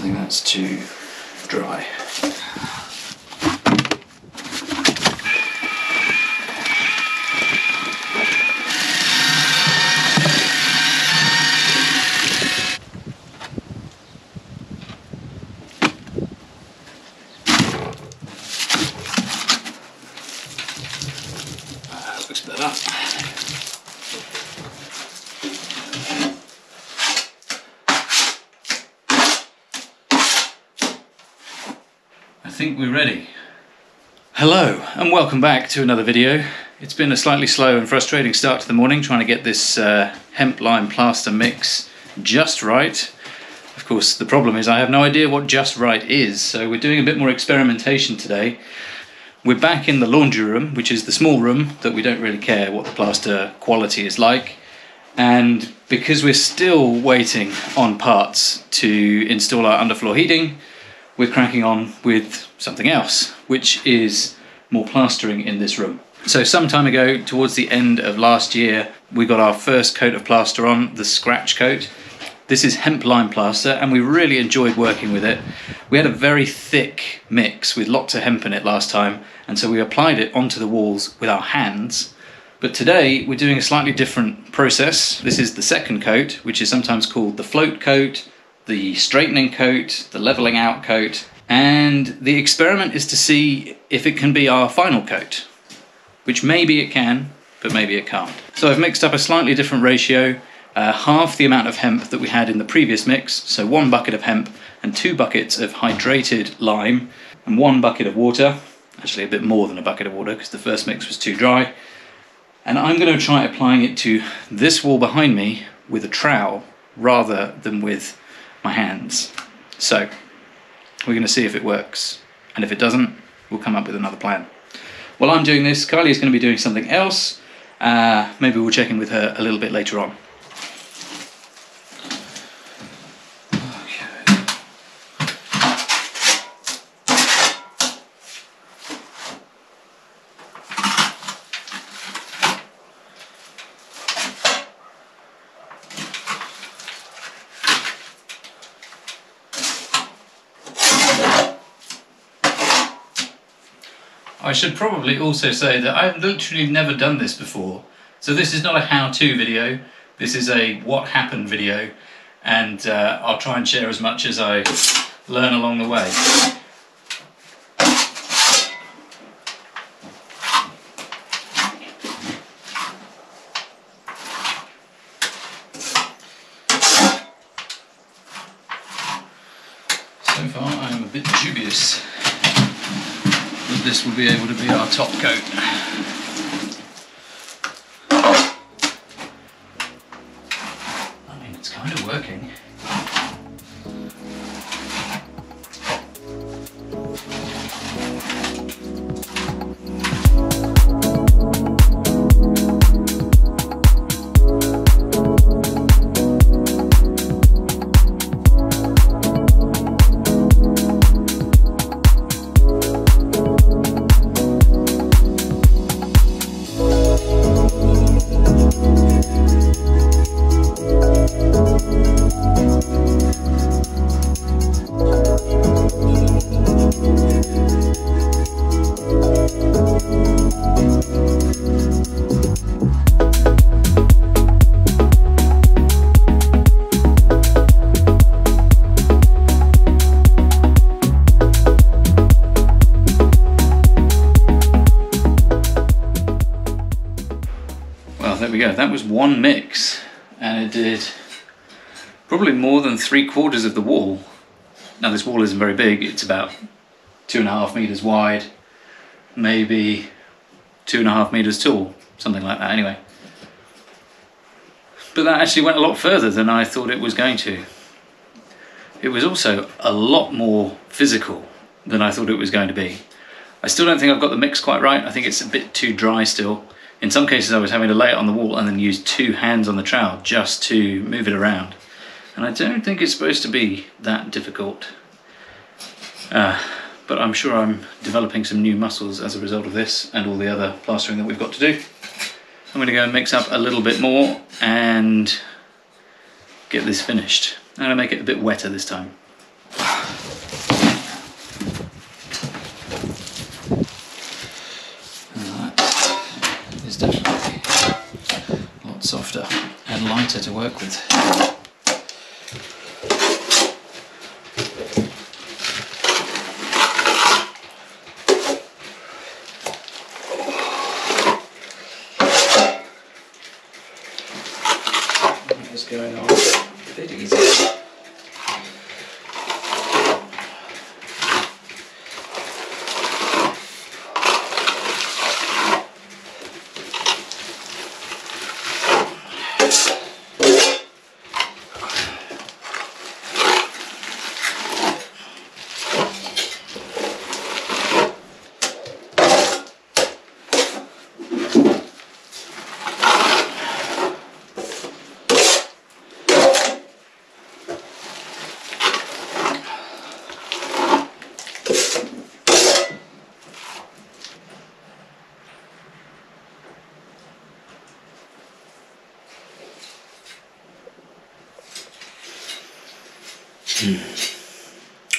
something that's too dry. Looks better. I think we're ready. Hello and welcome back to another video. It's been a slightly slow and frustrating start to the morning trying to get this hemp lime plaster mix just right. Of course the problem is I have no idea what just right is, so we're doing a bit more experimentation today. We're back in the laundry room, which is the small room that we don't really care what the plaster quality is like, and because we're still waiting on parts to install our underfloor heating, we're cracking on with something else, which is more plastering in this room. So some time ago, towards the end of last year, we got our first coat of plaster on, the scratch coat. This is hemp lime plaster and we really enjoyed working with it. We had a very thick mix with lots of hemp in it last time, and so we applied it onto the walls with our hands. But today we're doing a slightly different process. This is the second coat, which is sometimes called the float coat, the straightening coat, the leveling out coat, and the experiment is to see if it can be our final coat, which maybe it can, but maybe it can't. So I've mixed up a slightly different ratio, half the amount of hemp that we had in the previous mix, so 1 bucket of hemp and 2 buckets of hydrated lime and 1 bucket of water, actually a bit more than a bucket of water because the first mix was too dry, and I'm going to try applying it to this wall behind me with a trowel rather than with my hands. So we're going to see if it works, and if it doesn't we'll come up with another plan. While I'm doing this, Kylie is going to be doing something else. Maybe we'll check in with her a little bit later on. I should probably also say that I've literally never done this before, so this is not a how-to video, this is a what happened video, and I'll try and share as much as I learn along the way. So far I'm a bit dubious. This will be able to be our top coat. I mean, it's kind of working. Go. That was one mix and it did probably more than 3/4 of the wall. Now this wall isn't very big, it's about 2.5 meters wide, maybe 2.5 meters tall, something like that anyway. But that actually went a lot further than I thought it was going to. It was also a lot more physical than I thought it was going to be. I still don't think I've got the mix quite right, I think it's a bit too dry still. In some cases I was having to lay it on the wall and then use 2 hands on the trowel just to move it around. And I don't think it's supposed to be that difficult. But I'm sure I'm developing some new muscles as a result of this and all the other plastering that we've got to do. I'm going to go and mix up a little bit more and get this finished. I'm going to make it a bit wetter this time. lighter to work with. What is going on? A bit easier.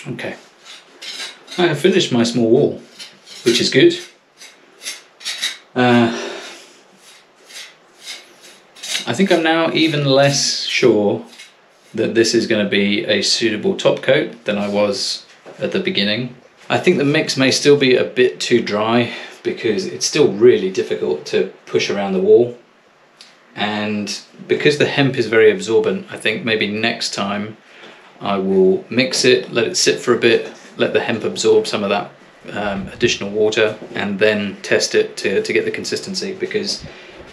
Okay, I have finished my small wall, which is good. I think I'm now even less sure that this is going to be a suitable top coat than I was at the beginning. I think the mix may still be a bit too dry because it's still really difficult to push around the wall, and because the hemp is very absorbent, I think maybe next time I will mix it, let it sit for a bit, let the hemp absorb some of that additional water, and then test it to get the consistency. Because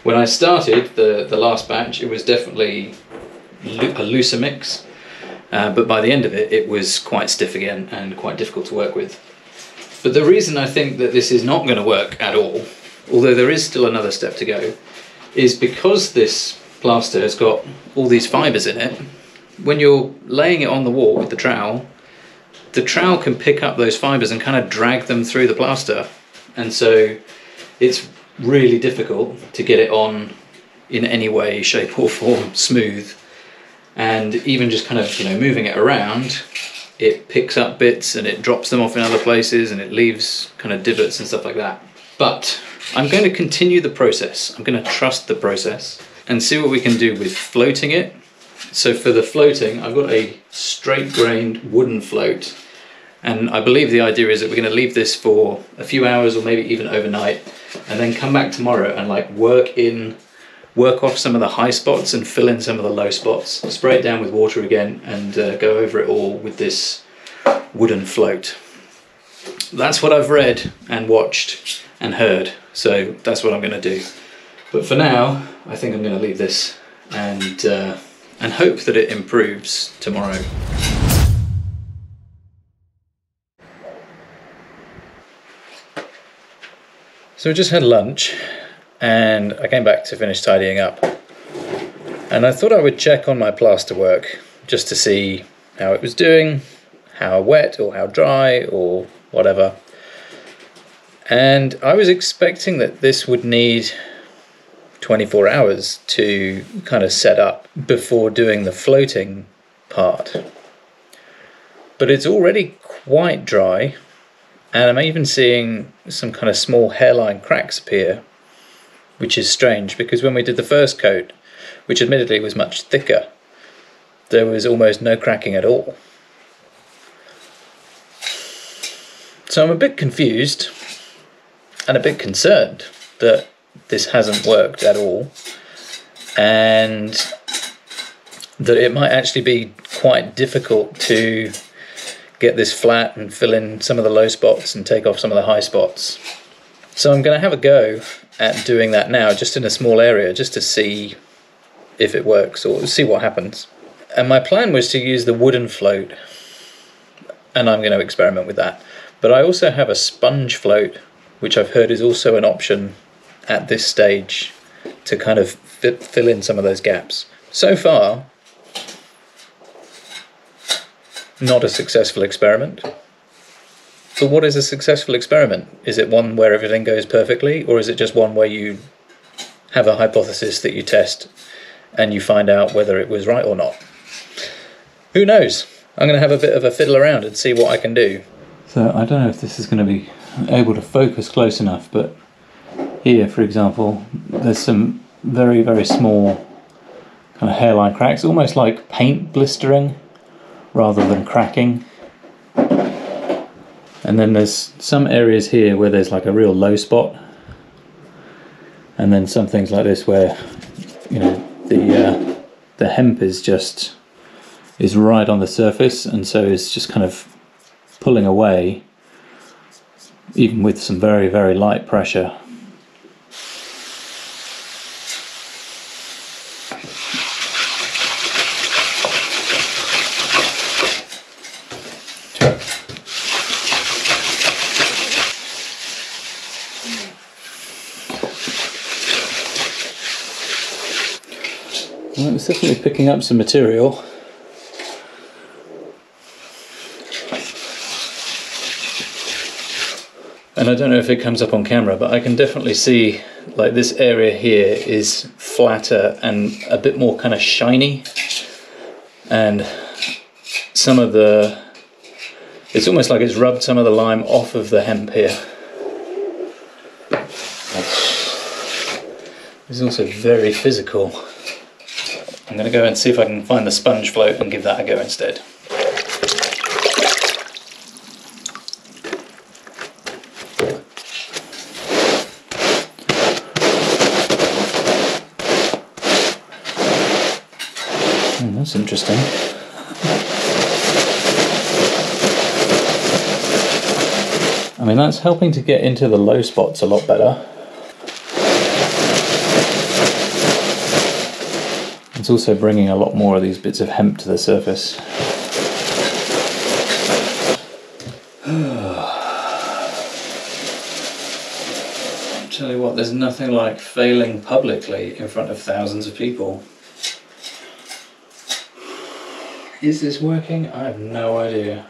when I started the last batch, it was definitely a looser mix, but by the end of it, it was quite stiff again and quite difficult to work with. But the reason I think that this is not going to work at all, although there is still another step to go, is because this plaster has got all these fibres in it. When you're laying it on the wall with the trowel can pick up those fibres and kind of drag them through the plaster, and so it's really difficult to get it on in any way, shape or form smooth. And even just kind of, you know, moving it around, it picks up bits and it drops them off in other places, and it leaves kind of divots and stuff like that. But I'm going to continue the process. I'm going to trust the process and see what we can do with floating it. So for the floating, I've got a straight grained wooden float, and I believe the idea is that we're going to leave this for a few hours or maybe even overnight, and then come back tomorrow and like work off some of the high spots and fill in some of the low spots, spray it down with water again, and go over it all with this wooden float. That's what I've read and watched and heard, so that's what I'm going to do. But for now, I think I'm going to leave this and hope that it improves tomorrow. So we just had lunch and I came back to finish tidying up, and I thought I would check on my plaster work just to see how it was doing, how wet or how dry or whatever. And I was expecting that this would need 24 hours to kind of set up before doing the floating part, but it's already quite dry, and I'm even seeing some kind of small hairline cracks appear, which is strange because when we did the first coat, which admittedly was much thicker, there was almost no cracking at all. So I'm a bit confused and a bit concerned that this hasn't worked at all, and that it might actually be quite difficult to get this flat and fill in some of the low spots and take off some of the high spots. So I'm going to have a go at doing that now, just in a small area, just to see if it works or see what happens. And my plan was to use the wooden float, and I'm going to experiment with that. But I also have a sponge float, which I've heard is also an option at this stage to kind of fill in some of those gaps. So far, not a successful experiment. But what is a successful experiment? Is it one where everything goes perfectly, or is it just one where you have a hypothesis that you test and you find out whether it was right or not? Who knows? I'm going to have a bit of a fiddle around and see what I can do. So I don't know if this is going to be able to focus close enough, but here, for example, there's some very, very small kind of hairline cracks, almost like paint blistering rather than cracking. And then there's some areas here where there's like a real low spot, and then some things like this where, you know, the hemp is right on the surface, and so it's just kind of pulling away even with some very, very light pressure. Well, it's definitely picking up some material. And I don't know if it comes up on camera, but I can definitely see like this area here is flatter and a bit more kind of shiny. And some of the, it's almost like it's rubbed some of the lime off of the hemp here. It's also very physical. I'm going to go and see if I can find the sponge float and give that a go instead. Oh, that's interesting. I mean, that's helping to get into the low spots a lot better. It's also bringing a lot more of these bits of hemp to the surface. I'll tell you what, there's nothing like failing publicly in front of thousands of people. Is this working? I have no idea.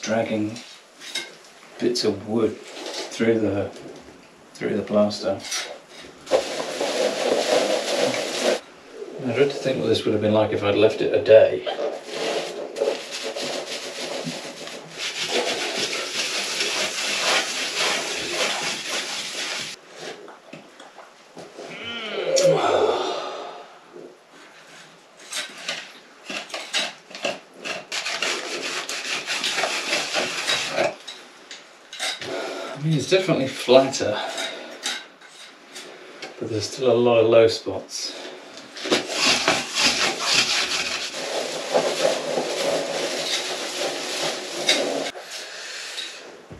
Dragging bits of wood through the plaster. I dread to think what this would have been like if I'd left it a day. I mean, it's definitely flatter, but there's still a lot of low spots.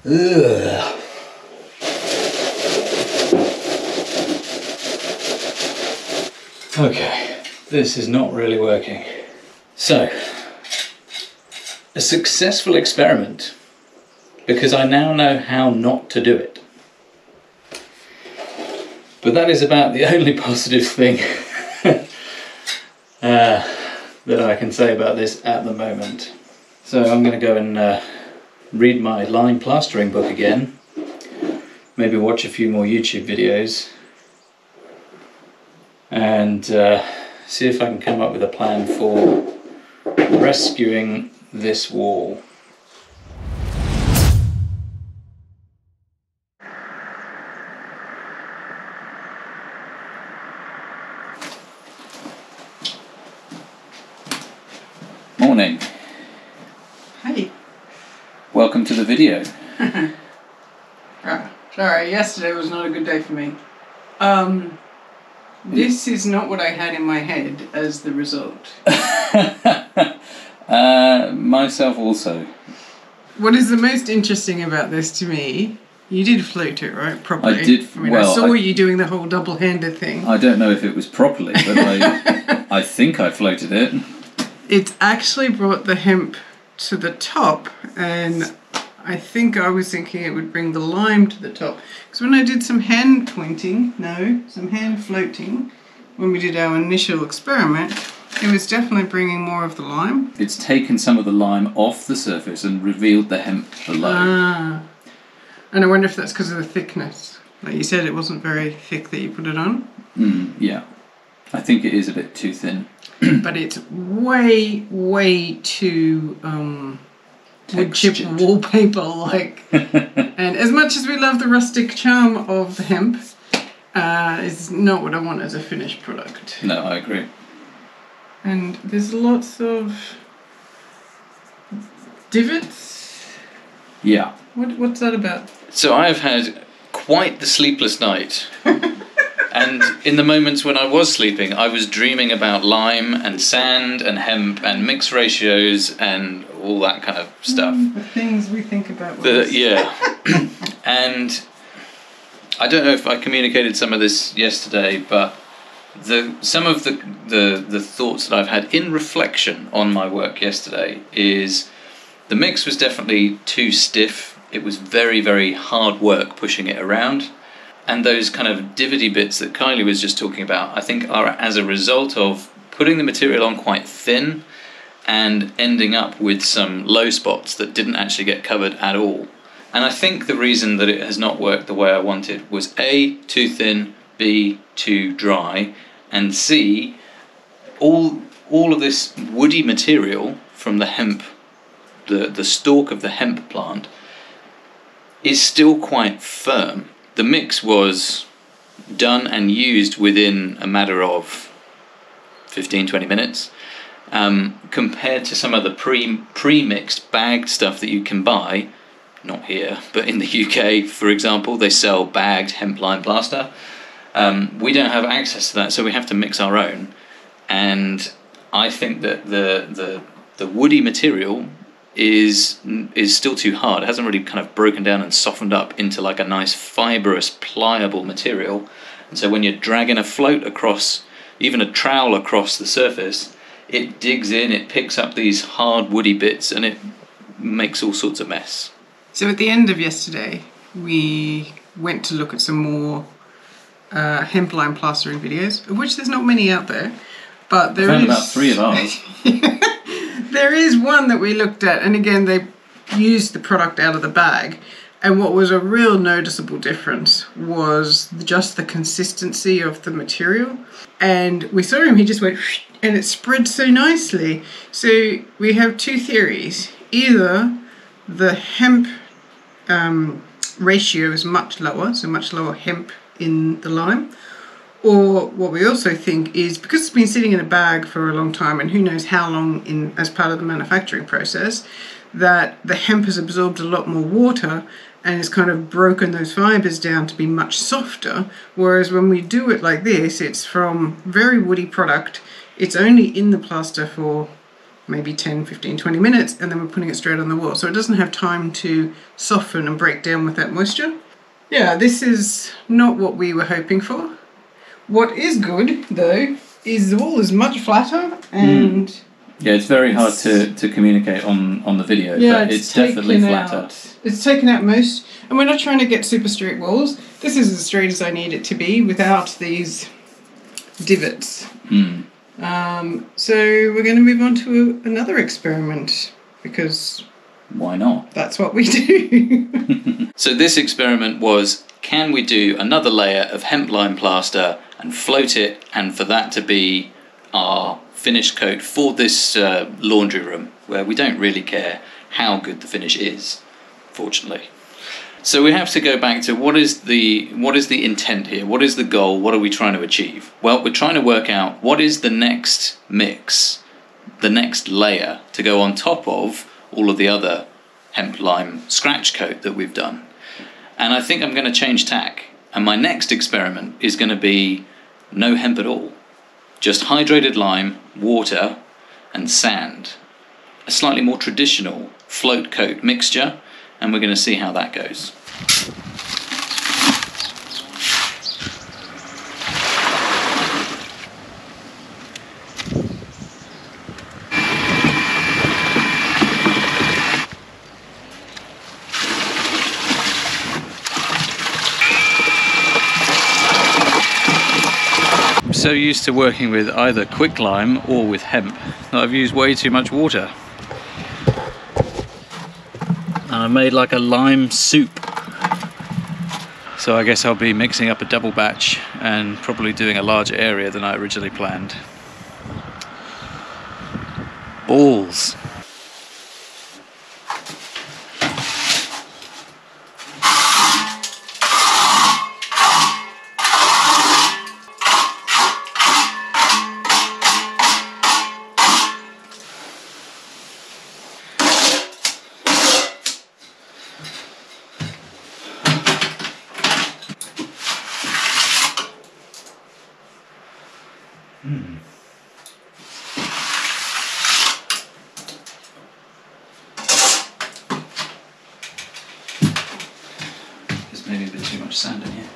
Ugh. Okay, this is not really working. So, a successful experiment. Because I now know how not to do it. But that is about the only positive thing that I can say about this at the moment. So I'm going to go and read my lime plastering book again, maybe watch a few more YouTube videos, and see if I can come up with a plan for rescuing this wall. Morning. Hi. Welcome to the video. Sorry, yesterday was not a good day for me. This is not what I had in my head as the result. Myself also. What is the most interesting about this to me, you did float it, right? Properly. I did. I mean, well, I saw you doing the whole double-handed thing. I don't know if it was properly, but I think I floated it. It's actually brought the hemp to the top, and I think I was thinking it would bring the lime to the top. Because when I did some hand pointing, no, some hand floating, when we did our initial experiment, it was definitely bringing more of the lime. It's taken some of the lime off the surface and revealed the hemp below. Ah. And I wonder if that's because of the thickness. Like you said, it wasn't very thick that you put it on. Yeah. I think it is a bit too thin. But it's way, way too wood chip wallpaper like. And as much as we love the rustic charm of the hemp, it's not what I want as a finished product. No, I agree. And there's lots of divots. Yeah. What's that about? So I've had quite the sleepless night. And in the moments when I was sleeping, I was dreaming about lime and sand and hemp and mix ratios and all that kind of stuff. The things we think about. Yeah. And I don't know if I communicated some of this yesterday, but some of the thoughts that I've had in reflection on my work yesterday is the mix was definitely too stiff. It was very, very hard work pushing it around. And those kind of divot-y bits that Kylie was just talking about, I think are as a result of putting the material on quite thin and ending up with some low spots that didn't actually get covered at all. And I think the reason that it has not worked the way I wanted was A, too thin, B, too dry, and C, all of this woody material from the hemp, the stalk of the hemp plant, is still quite firm. The mix was done and used within a matter of 15-20 minutes compared to some of the pre-mixed bagged stuff that you can buy, not here, but in the UK, for example, they sell bagged hemp lime plaster. We don't have access to that, so we have to mix our own. And I think that the woody material is still too hard. It hasn't really kind of broken down and softened up into like a nice fibrous pliable material, and so when you're dragging a float across, even a trowel across the surface, it digs in, it picks up these hard woody bits, and it makes all sorts of mess. So at the end of yesterday we went to look at some more hemp lime plastering videos, of which there's not many out there, but there is about 3 of ours. There is one that we looked at, and again they used the product out of the bag, and what was a real noticeable difference was just the consistency of the material. And we saw him, he just went and it spread so nicely. So we have 2 theories: either the hemp ratio is much lower, so much lower hemp in the lime, or what we also think is because it's been sitting in a bag for a long time, and who knows how long in as part of the manufacturing process, that the hemp has absorbed a lot more water and has kind of broken those fibers down to be much softer, whereas when we do it like this, it's from very woody product, it's only in the plaster for maybe 10, 15, 20 minutes, and then we're putting it straight on the wall, so it doesn't have time to soften and break down with that moisture. Yeah, this is not what we were hoping for. What is good, though, is the wall is much flatter, and... Yeah, it's very hard to communicate on the video, yeah, but it's definitely flatter. It's taken out most, and we're not trying to get super straight walls. This is as straight as I need it to be without these divots. So we're going to move on to another experiment, because... Why not? That's what we do. So this experiment was... Can we do another layer of hemp lime plaster and float it, and for that to be our finish coat for this laundry room, where we don't really care how good the finish is, fortunately. So we have to go back to what is the intent here? What is the goal? What are we trying to achieve? Well, we're trying to work out what is the next mix, the next layer to go on top of all of the other hemp lime scratch coat that we've done. And I think I'm going to change tack, and my next experiment is going to be no hemp at all, just hydrated lime, water and sand, a slightly more traditional float coat mixture, and we're going to see how that goes. So used to working with either quicklime or with hemp that I've used way too much water, and I made like a lime soup. So I guess I'll be mixing up a double batch and probably doing a larger area than I originally planned. Balls. There's maybe a bit too much sand in here.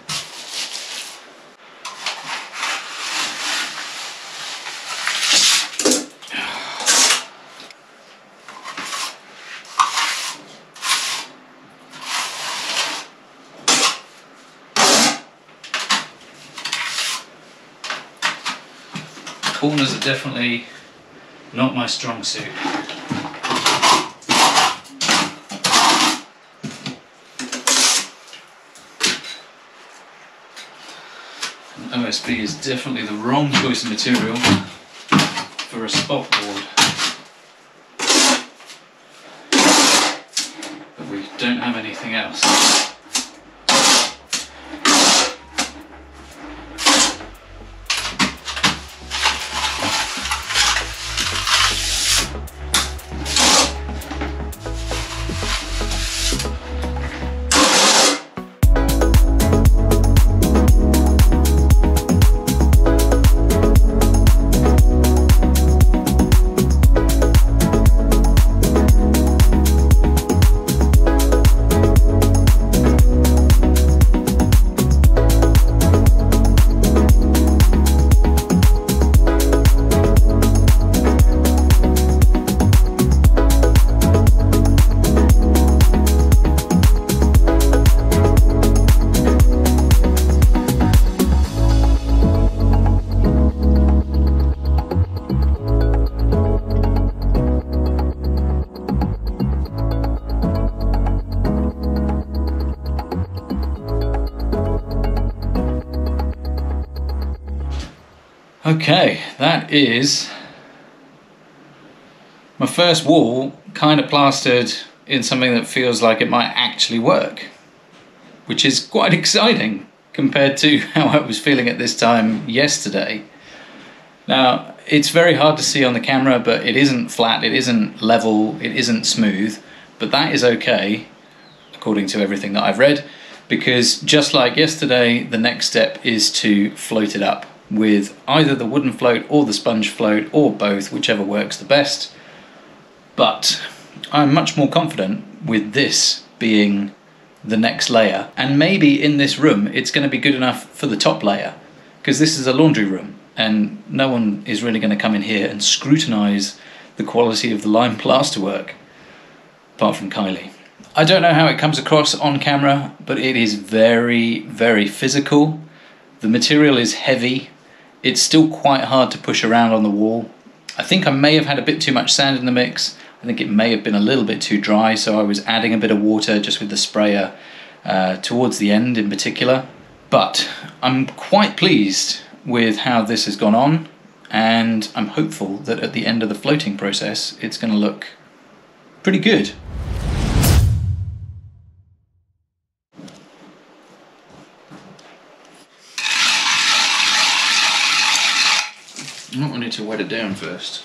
Corners are definitely not my strong suit. And OSB is definitely the wrong choice of material for a spot board. But we don't have anything else. Okay, that is my first wall kind of plastered in something that feels like it might actually work, which is quite exciting compared to how I was feeling at this time yesterday. Now, it's very hard to see on the camera, but it isn't flat, it isn't level, it isn't smooth, but that is okay, according to everything that I've read, because just like yesterday, the next step is to float it up with either the wooden float or the sponge float or both, whichever works the best. But I'm much more confident with this being the next layer, and maybe in this room it's going to be good enough for the top layer, because this is a laundry room and no one is really going to come in here and scrutinize the quality of the lime plaster work, apart from Kylie. I don't know how it comes across on camera, but it is very, very physical. The material is heavy. It's still quite hard to push around on the wall. I think I may have had a bit too much sand in the mix. I think it may have been a little bit too dry, so I was adding a bit of water just with the sprayer towards the end in particular. But I'm quite pleased with how this has gone on, and I'm hopeful that at the end of the floating process it's going to look pretty good. I might need to wet it down first.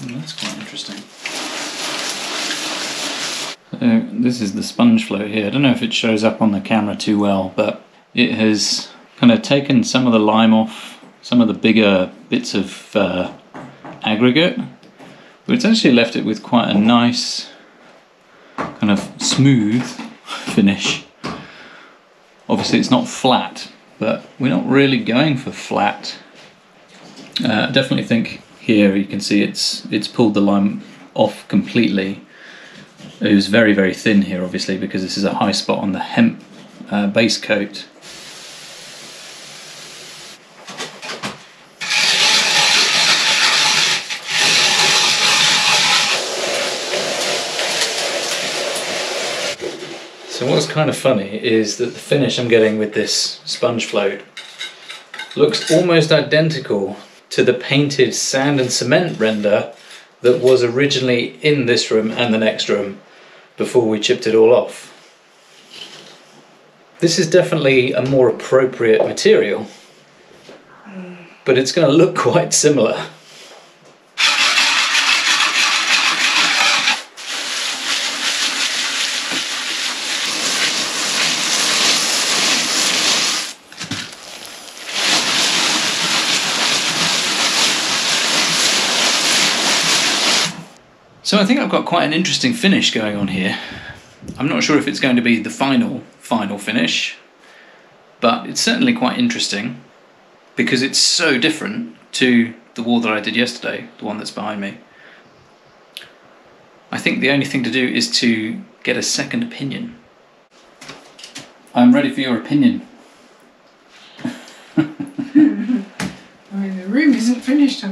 That's quite interesting. So this is the sponge float here. I don't know if it shows up on the camera too well, but it has kind of taken some of the lime off, some of the bigger bits of aggregate, but it's actually left it with quite a nice kind of smooth finish. Obviously it's not flat, but we're not really going for flat. I definitely think here you can see it's pulled the lime off completely. It was very, very thin here, obviously, because this is a high spot on the hemp base coat. So what's kind of funny is that the finish I'm getting with this sponge float looks almost identical to the painted sand and cement render that was originally in this room and the next room before we chipped it all off. This is definitely a more appropriate material, but it's going to look quite similar. So I think I've got quite an interesting finish going on here. I'm not sure if it's going to be the final finish, but it's certainly quite interesting because it's so different to the wall that I did yesterday, the one that's behind me. I think the only thing to do is to get a second opinion. I'm ready for your opinion. I mean, the room isn't finished.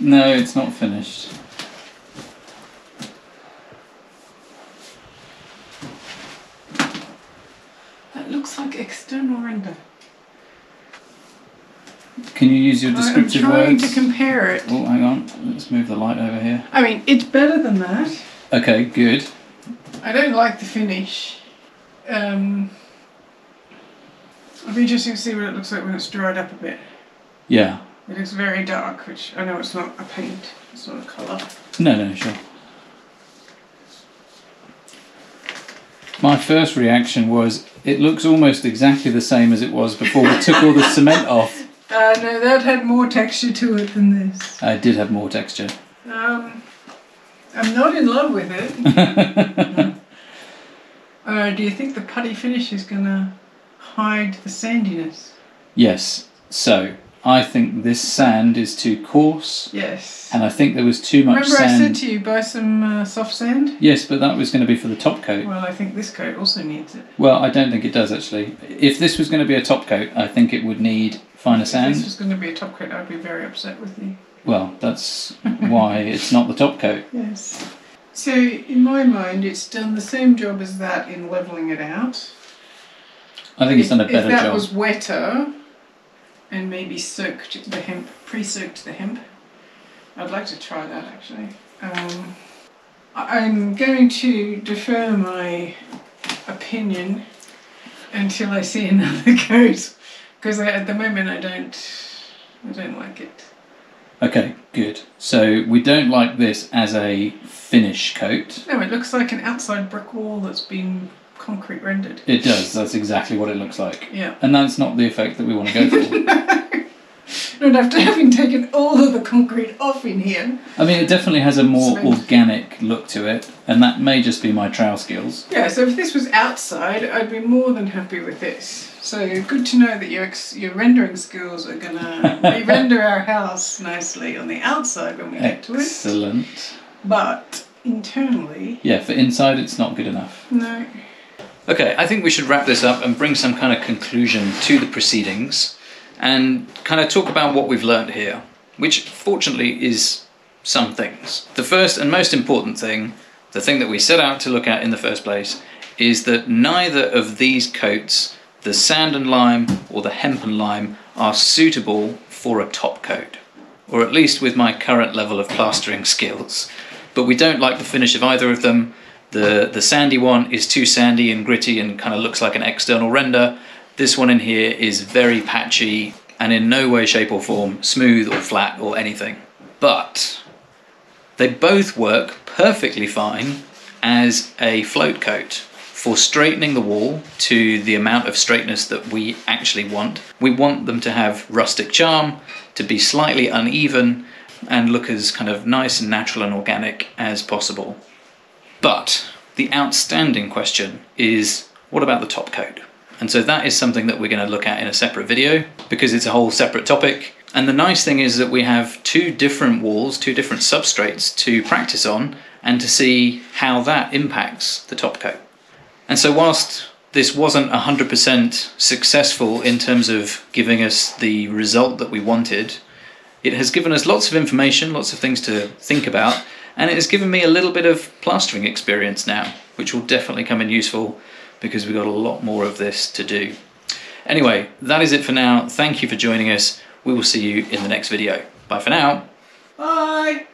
No, it's not finished. Looks like external render. Can you use your descriptive words? I'm trying to compare it. Oh, hang on. Let's move the light over here. I mean, it's better than that. Okay, good. I don't like the finish. It'll be interesting to see what it looks like when it's dried up a bit. Yeah. It looks very dark, which I know it's not a paint. It's not a colour. No, sure. My first reaction was, it looks almost exactly the same as it was before we took all the cement off. No, that had more texture to it than this. It did have more texture. I'm not in love with it. Do you think the putty finish is going to hide the sandiness? Yes. So, I think this sand is too coarse. Yes. And I think there was too much sand. Remember I said to you, buy some soft sand? Yes, but that was going to be for the top coat. Well, I think this coat also needs it. Well, I don't think it does, actually. If this was going to be a top coat, I think it would need finer sand. If this was going to be a top coat, I'd be very upset with you. Well, that's why it's not the top coat. Yes. So, in my mind, it's done the same job as that in levelling it out. I think it's done a better job. If that was wetter, and maybe soaked the hemp, pre-soaked the hemp. I'd like to try that actually. I'm going to defer my opinion until I see another coat, because at the moment I don't like it. Okay, good. So we don't like this as a finish coat. No, it looks like an outside brick wall that's been concrete rendered. It does, that's exactly what it looks like. Yeah. And that's not the effect that we want to go for. No. Not after having taken all of the concrete off in here. I mean, it definitely has a more organic look to it, and that may just be my trowel skills. Yeah, so if this was outside, I'd be more than happy with this. So good to know that your rendering skills are going to re-render our house nicely on the outside when we get to it. Excellent. But internally... Yeah, for inside it's not good enough. No. Okay, I think we should wrap this up and bring some kind of conclusion to the proceedings and kind of talk about what we've learned here, which fortunately is some things. The first and most important thing, the thing that we set out to look at in the first place, is that neither of these coats, the sand and lime or the hemp and lime, are suitable for a top coat, or at least with my current level of plastering skills. But we don't like the finish of either of them. The sandy one is too sandy and gritty and kind of looks like an external render. This one in here is very patchy and in no way, shape or form smooth or flat or anything. But they both work perfectly fine as a float coat for straightening the wall to the amount of straightness that we actually want. We want them to have rustic charm, to be slightly uneven and look as kind of nice and natural and organic as possible. But the outstanding question is, what about the top coat? And so that is something that we're going to look at in a separate video because it's a whole separate topic. And the nice thing is that we have two different walls, two different substrates to practice on and to see how that impacts the top coat. And so whilst this wasn't 100% successful in terms of giving us the result that we wanted. It has given us lots of information, lots of things to think about, and it has given me a little bit of plastering experience now, which will definitely come in useful because we've got a lot more of this to do. Anyway, that is it for now. Thank you for joining us. We will see you in the next video. Bye for now. Bye.